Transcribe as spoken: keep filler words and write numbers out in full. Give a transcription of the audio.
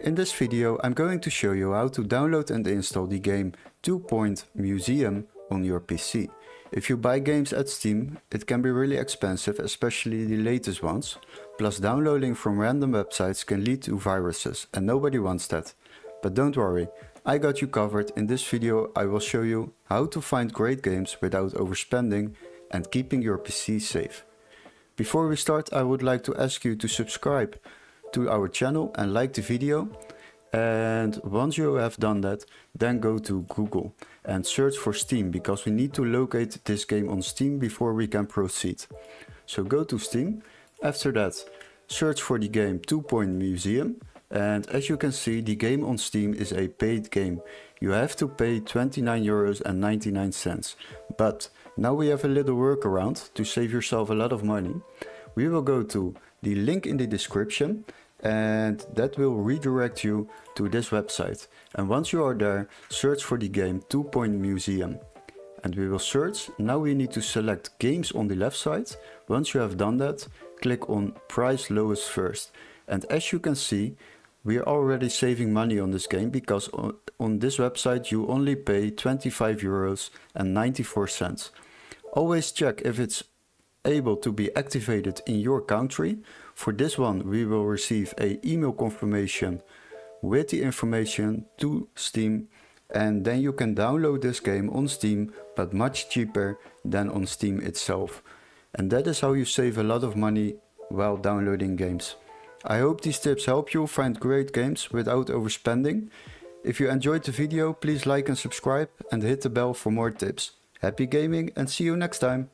In this video I'm going to show you how to download and install the game Two Point Museum on your P C. If you buy games at Steam, it can be really expensive, especially the latest ones. Plus, downloading from random websites can lead to viruses and nobody wants that. But don't worry, I got you covered. In this video I will show you how to find great games without overspending and keeping your P C safe. Before we start, I would like to ask you to subscribe to our channel and like the video, and once you have done that, then go to Google and search for Steam, because we need to locate this game on Steam before we can proceed. So go to Steam, after that search for the game Two Point Museum, and as you can see, the game on Steam is a paid game. You have to pay twenty-nine euros and ninety-nine cents, but now we have a little workaround to save yourself a lot of money. We will go to the link in the description, and that will redirect you to this website. And once you are there, search for the game Two Point Museum, and we will search. Now we need to select games on the left side. Once you have done that, click on price lowest first, and as you can see, we are already saving money on this game, because on, on this website you only pay twenty-five euros and ninety-four cents. Always check if it's able to be activated in your country. For this one we will receive an email confirmation with the information to Steam, and then you can download this game on Steam, but much cheaper than on Steam itself. And that is how you save a lot of money while downloading games. I hope these tips help you find great games without overspending. If you enjoyed the video, please like and subscribe and hit the bell for more tips. Happy gaming, and see you next time!